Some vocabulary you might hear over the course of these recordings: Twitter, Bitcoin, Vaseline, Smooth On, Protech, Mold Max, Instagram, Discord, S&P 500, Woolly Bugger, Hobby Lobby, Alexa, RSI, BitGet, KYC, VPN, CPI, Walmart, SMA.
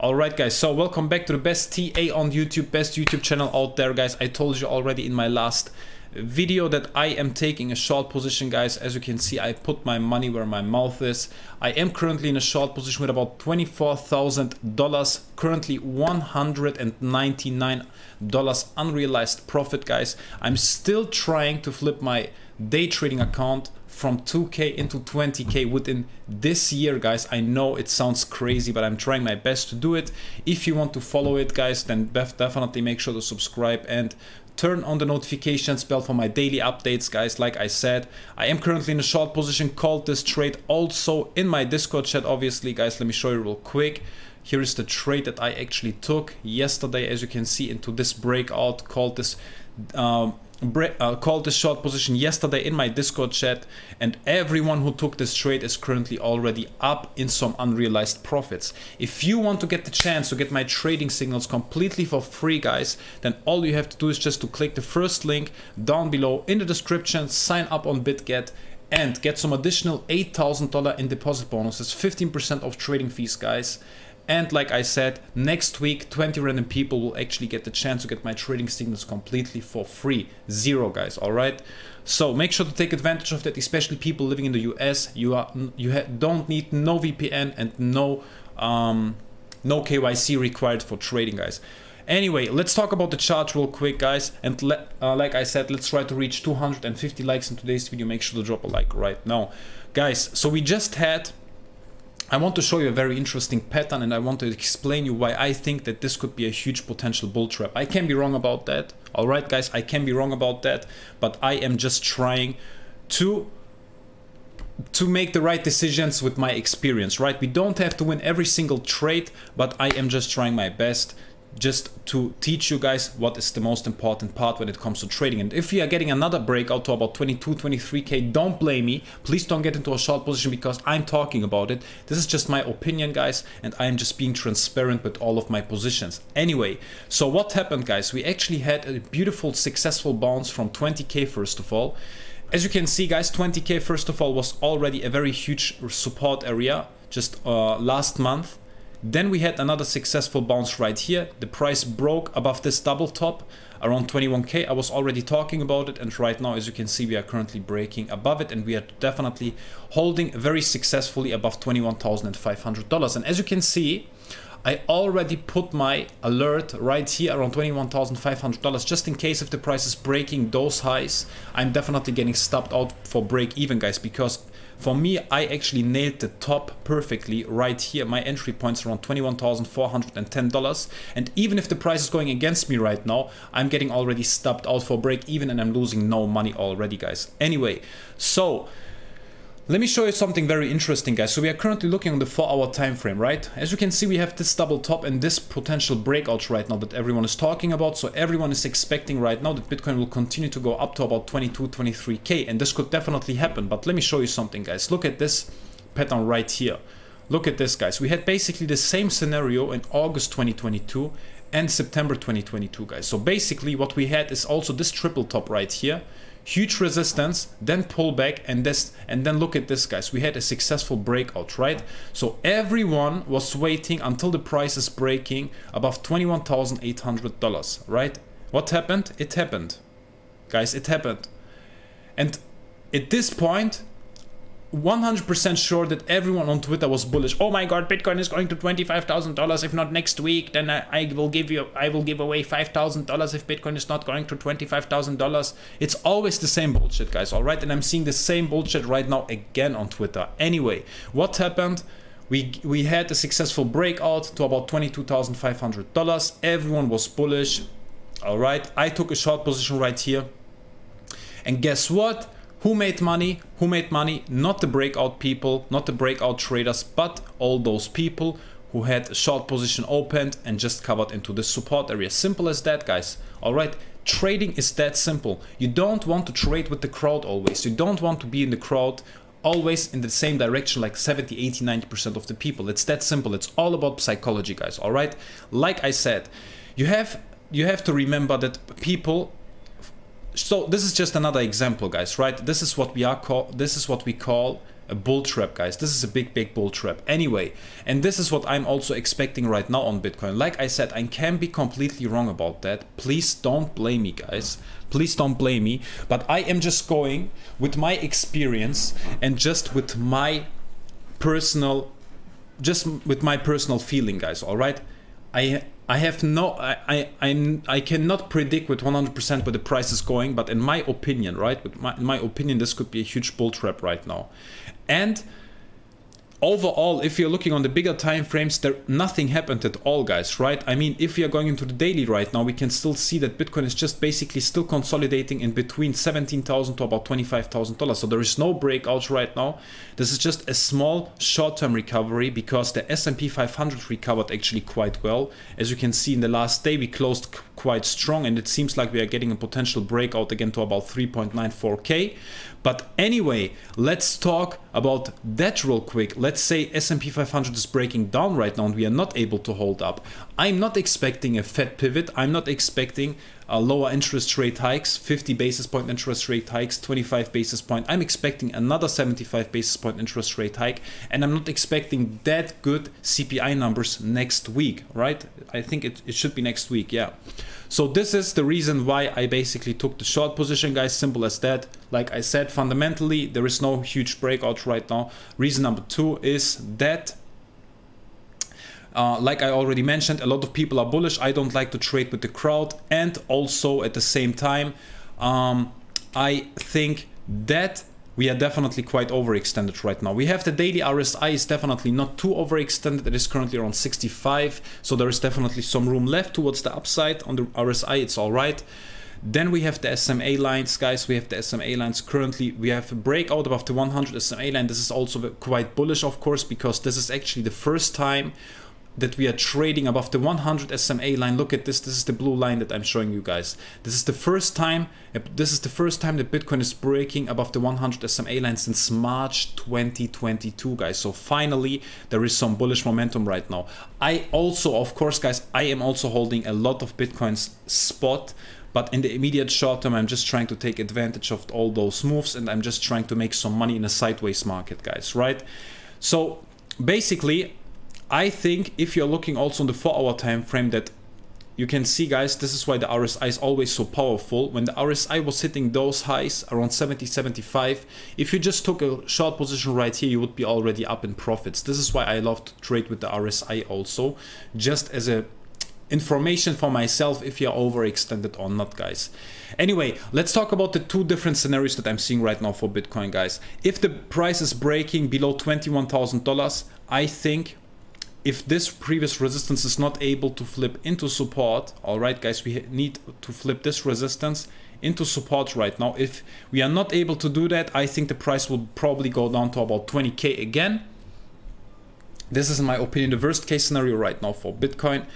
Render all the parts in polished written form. Alright guys, so welcome back to the best TA on YouTube, best YouTube channel out there guys. I told you already in my last video that I am taking a short position guys. As you can see, I put my money where my mouth is. I am currently in a short position with about $24,000, currently $199 unrealized profit guys. I'm still trying to flip my day trading account from 2k into 20k within this year guys. I know it sounds crazy, but I'm trying my best to do it. If you want to follow it guys, then definitely make sure to subscribe and turn on the notifications bell for my daily updates guys. Like I said, I am currently in a short position, called this trade also in my Discord chat obviously guys. Let me show you real quick. Here is the trade that I actually took yesterday, as you can see, into this breakout, called this short position yesterday in my Discord chat, and everyone who took this trade is currently already up in some unrealized profits. If you want to get the chance to get my trading signals completely for free guys, then all you have to do is just to click the first link down below in the description, sign up on BitGet and get some additional $8,000 in deposit bonuses, 15% off trading fees guys. And like I said, next week, 20 random people will actually get the chance to get my trading signals completely for free. Zero guys, all right? So make sure to take advantage of that, especially people living in the US. You don't need no VPN and no KYC required for trading guys. Anyway, let's talk about the chart real quick guys. And like I said, let's try to reach 250 likes in today's video. Make sure to drop a like right now. Guys, so we just had, I want to show you a very interesting pattern and I want to explain you why I think that this could be a huge potential bull trap. I can be wrong about that. All right, guys, I can be wrong about that, but I am just trying to make the right decisions with my experience, right? We don't have to win every single trade, but I am just trying my best just to teach you guys what is the most important part when it comes to trading. And if you are getting another breakout to about 22, 23k, don't blame me. Please don't get into a short position because I'm talking about it. This is just my opinion guys, and I am just being transparent with all of my positions. Anyway, so what happened guys, we actually had a beautiful successful bounce from 20k. First of all, as you can see guys, 20k first of all was already a very huge support area just last month. Then we had another successful bounce right here. The price broke above this double top around 21k. I was already talking about it, and right now as you can see we are currently breaking above it, and we are definitely holding very successfully above $21,500. And as you can see, I already put my alert right here around $21,500 just in case if the price is breaking those highs. I'm definitely getting stopped out for break even guys, because for me, I actually nailed the top perfectly right here. My entry point's around $21,410. And even if the price is going against me right now, I'm getting already stopped out for break even and I'm losing no money already, guys. Anyway, so let me show you something very interesting, guys. So we are currently looking on the 4-hour time frame, right? As you can see, we have this double top and this potential breakout right now that everyone is talking about. So everyone is expecting right now that Bitcoin will continue to go up to about 22, 23K. And this could definitely happen. But let me show you something, guys. Look at this pattern right here. Look at this, guys. We had basically the same scenario in August 2022 and September 2022, guys. So basically what we had is also this triple top right here. Huge resistance, then pull back, and then look at this, guys. We had a successful breakout, right? So everyone was waiting until the price is breaking above $21,800, right? What happened? It happened, guys, it happened. And at this point, 100% sure that everyone on Twitter was bullish. Oh my God, Bitcoin is going to $25,000. If not next week, then I will give away $5,000 if Bitcoin is not going to $25,000. It's always the same bullshit, guys. All right, and I'm seeing the same bullshit right now again on Twitter. Anyway, what happened? We had a successful breakout to about $22,500. Everyone was bullish. All right, I took a short position right here, and guess what? Who made money? Who made money? Not the breakout people, not the breakout traders, but all those people who had a short position opened and just covered into the support area. Simple as that, guys. All right. Trading is that simple. You don't want to trade with the crowd always. You don't want to be in the crowd always in the same direction like 70, 80, 90% of the people. It's that simple. It's all about psychology, guys. All right. Like I said, you have to remember that people. So this is just another example, guys, right? This is what we call a bull trap, guys. This is a big, big bull trap. Anyway, and this is what I'm also expecting right now on Bitcoin. Like I said, I can be completely wrong about that. Please don't blame me, guys. Please don't blame me. But I am just going with my experience and just with my personal, feeling, guys. All right. I cannot predict with 100% where the price is going, but in my opinion, right? In my opinion, this could be a huge bull trap right now. And overall, if you're looking on the bigger time frames, nothing happened at all, guys, right? I mean, if you're going into the daily right now, we can still see that Bitcoin is just basically still consolidating in between $17,000 to about $25,000. So there is no breakout right now. This is just a small short-term recovery because the S&P 500 recovered actually quite well. As you can see, in the last day, we closed quite strong, and it seems like we are getting a potential breakout again to about 3.94K. But anyway, let's talk about that real quick. Let's say S&P 500 is breaking down right now and we are not able to hold up. I'm not expecting a Fed pivot. I'm not expecting lower interest rate hikes, 50 basis point interest rate hikes, 25 basis point. I'm expecting another 75 basis point interest rate hike, and I'm not expecting that good CPI numbers next week, right? I think it should be next week, yeah. So this is the reason why I basically took the short position, guys, simple as that. Like I said, fundamentally, there is no huge breakout right now. Reason number two is that, like I already mentioned, a lot of people are bullish. I don't like to trade with the crowd. And also at the same time, I think that we are definitely quite overextended right now. We have the daily RSI is definitely not too overextended. It is currently around 65. So there is definitely some room left towards the upside on the RSI. It's all right. Then we have the SMA lines, guys. We have the SMA lines. Currently, we have a breakout above the 100 SMA line. This is also quite bullish, of course, because this is actually the first time that we are trading above the 100 SMA line. Look at this. This is the blue line that I'm showing you guys. This is the first time. This is the first time that Bitcoin is breaking above the 100 SMA line since March 2022, guys. So finally, there is some bullish momentum right now. I also, of course, guys, I am also holding a lot of Bitcoin's spot. But in the immediate short term, I'm just trying to take advantage of all those moves. And I'm just trying to make some money in a sideways market, guys, right? So basically, I think if you're looking also on the 4-hour time frame, that you can see, guys, this is why the RSI is always so powerful. When the RSI was hitting those highs around 70, 75, if you just took a short position right here, you would be already up in profits. This is why I love to trade with the RSI also, just as a information for myself if you're overextended or not, guys. Anyway, let's talk about the two different scenarios that I'm seeing right now for Bitcoin, guys. If the price is breaking below $21,000, I think if this previous resistance is not able to flip into support, all right, guys, we need to flip this resistance into support right now. If we are not able to do that, I think the price will probably go down to about 20K again. This is, in my opinion, the worst case scenario right now for Bitcoin.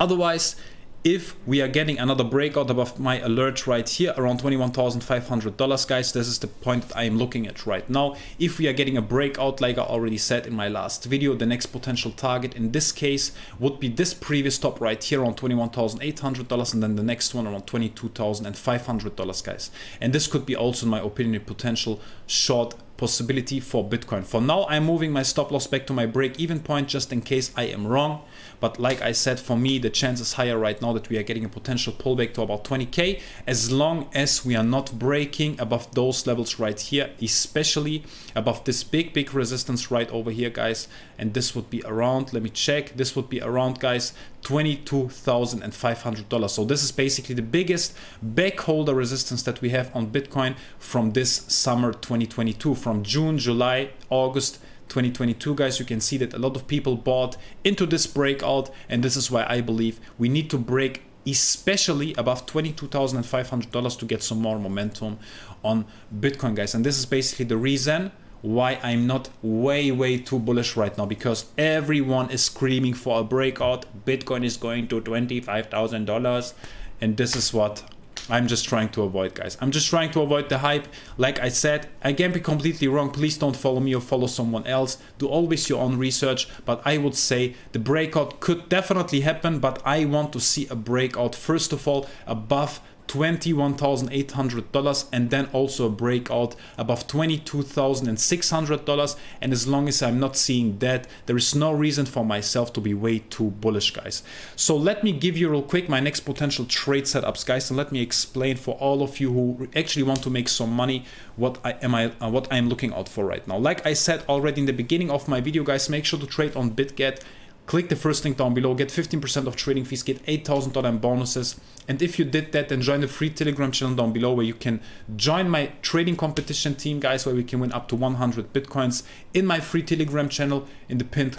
Otherwise, if we are getting another breakout above my alert right here, around $21,500, guys, this is the point that I am looking at right now. If we are getting a breakout, like I already said in my last video, the next potential target in this case would be this previous top right here around $21,800, and then the next one around $22,500, guys. And this could be also, in my opinion, a potential short possibility for Bitcoin. For now, I'm moving my stop loss back to my break-even point just in case I am wrong. But like I said, for me, the chance is higher right now that we are getting a potential pullback to about 20K, as long as we are not breaking above those levels right here, especially above this big, big resistance right over here, guys. And this would be around, let me check, this would be around, guys, $22,500. So this is basically the biggest backholder resistance that we have on Bitcoin from this summer 2022, from June, July, August 2022, guys. You can see that a lot of people bought into this breakout, and this is why I believe we need to break especially above $22,500 to get some more momentum on Bitcoin, guys. And this is basically the reason why I'm not way too bullish right now, because everyone is screaming for a breakout. Bitcoin is going to $25,000, and this is what I'm just trying to avoid, guys. I'm just trying to avoid the hype. Like I said, I can be completely wrong. Please don't follow me or follow someone else. Do always your own research. But I would say the breakout could definitely happen, but I want to see a breakout, first of all, above $21,800 and then also a breakout above $22,600, and as long as I'm not seeing that, there is no reason for myself to be way too bullish, guys. So let me give you real quick my next potential trade setups, guys, and let me explain for all of you who actually want to make some money what I'm looking out for right now. Like I said already in the beginning of my video, guys, make sure to trade on BitGet. Click the first link down below, get 15% of trading fees, get $8,000 in bonuses. And if you did that, then join the free Telegram channel down below where you can join my trading competition team, guys, where we can win up to 100 Bitcoins in my free Telegram channel in the pinned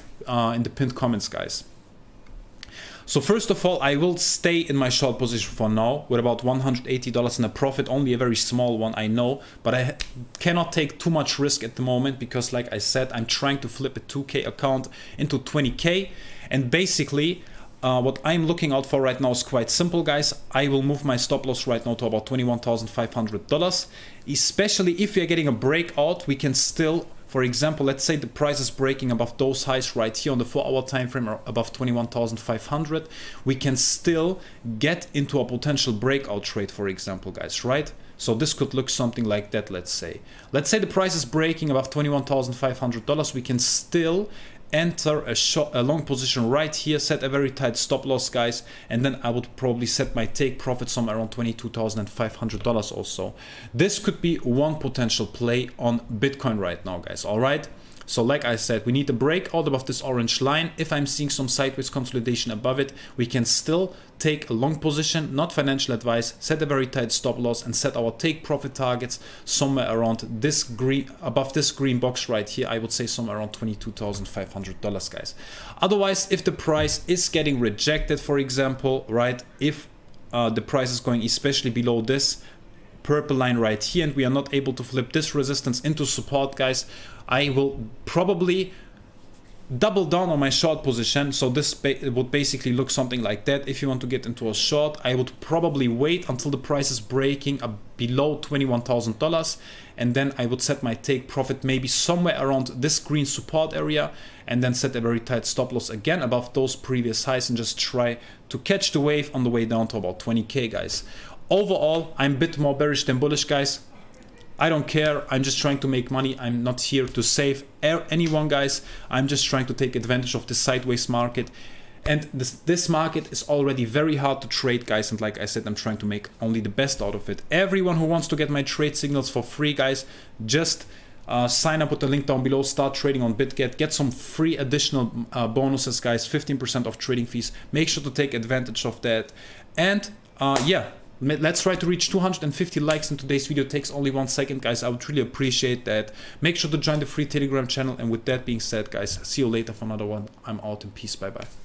comments, guys. So first of all, I will stay in my short position for now with about $180 in a profit, only a very small one, I know, but I cannot take too much risk at the moment because, like I said, I'm trying to flip a 2K account into 20K. And basically, what I'm looking out for right now is quite simple, guys. I will move my stop loss right now to about $21,500, especially if you're getting a breakout. We can still, for example, let's say the price is breaking above those highs right here on the 4-hour time frame, or above 21,500. We can still get into a potential breakout trade, for example, guys, right? So this could look something like that, let's say. Let's say the price is breaking above $21,500. We can still enter a long position right here, set a very tight stop loss, guys, and then I would probably set my take profit somewhere around $22,500 or so. This could be one potential play on Bitcoin right now, guys, all right? So like I said, we need a breakout above this orange line. If I'm seeing some sideways consolidation above it, we can still take a long position, not financial advice, set a very tight stop loss and set our take profit targets somewhere around this green, above this green box right here. I would say somewhere around $22,500, guys. Otherwise, if the price is getting rejected, for example, right, if the price is going especially below this purple line right here and we are not able to flip this resistance into support, guys, I will probably double down on my short position. So this would basically look something like that. If you want to get into a short, I would probably wait until the price is breaking below $21,000, and then I would set my take profit maybe somewhere around this green support area and then set a very tight stop loss again above those previous highs and just try to catch the wave on the way down to about 20K, guys. Overall, I'm a bit more bearish than bullish, guys. I don't care. I'm just trying to make money. I'm not here to save anyone, guys. I'm just trying to take advantage of this sideways market. And this market is already very hard to trade, guys. And like I said, I'm trying to make only the best out of it. Everyone who wants to get my trade signals for free, guys, just sign up with the link down below, start trading on BitGet, get some free additional bonuses, guys, 15% of trading fees. Make sure to take advantage of that. And yeah. Let's try to reach 250 likes in today's video. It takes only 1 second, guys. I would really appreciate that. Make sure to join the free Telegram channel. And with that being said, guys, see you later for another one. I'm out in peace. Bye-bye.